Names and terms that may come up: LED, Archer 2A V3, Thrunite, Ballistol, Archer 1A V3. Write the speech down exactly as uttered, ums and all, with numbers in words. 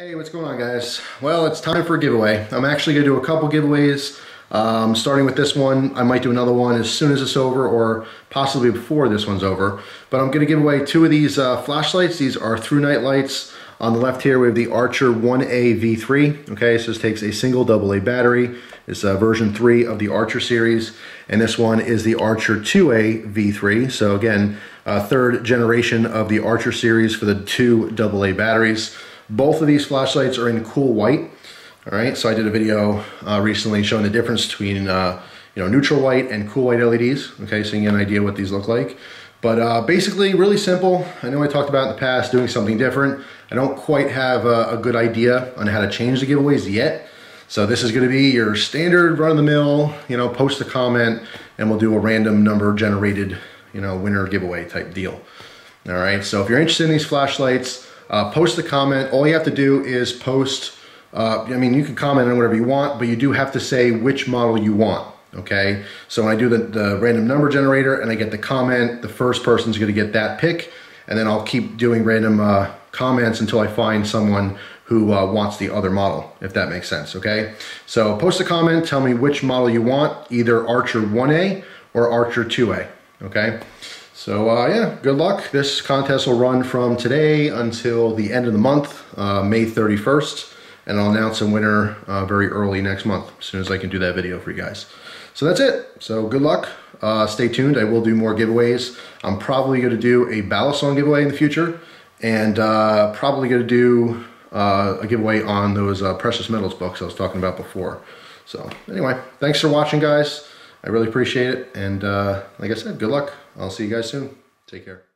Hey, what's going on, guys? Well, it's time for a giveaway. I'm actually going to do a couple giveaways, um, starting with this one. I might do another one as soon as it's over, or possibly before this one's over. But I'm going to give away two of these uh, flashlights. These are Thrunite lights. On the left here, we have the Archer one A V three. Okay, so this takes a single double A battery. It's uh, version three of the Archer series. And this one is the Archer two A V three. So again, uh, third generation of the Archer series for the two double A batteries. Both of these flashlights are in cool white. All right, so I did a video uh, recently showing the difference between uh, you know, neutral white and cool white L E Ds. Okay, so you can get an idea what these look like. But uh, basically, really simple. I know I talked about in the past doing something different. I don't quite have a, a good idea on how to change the giveaways yet. So this is going to be your standard run-of-the-mill. You know, post a comment, and we'll do a random number-generated, you know, winner giveaway type deal. All right. So if you're interested in these flashlights, Uh, post a comment. All you have to do is post, uh, I mean, you can comment on whatever you want, but you do have to say which model you want, okay? So when I do the, the random number generator and I get the comment, the first person's gonna get that pick, and then I'll keep doing random uh, comments until I find someone who uh, wants the other model, if that makes sense, okay? So post a comment, tell me which model you want, either Archer one A or Archer two A, okay? So uh, yeah, good luck. This contest will run from today until the end of the month, uh, May thirty-first, and I'll announce a winner uh, very early next month, as soon as I can do that video for you guys. So that's it. So good luck. Uh, stay tuned. I will do more giveaways. I'm probably going to do a Ballistol giveaway in the future, and uh, probably going to do uh, a giveaway on those uh, precious metals books I was talking about before. So anyway, thanks for watching, guys. I really appreciate it, and uh, like I said, good luck. I'll see you guys soon. Take care.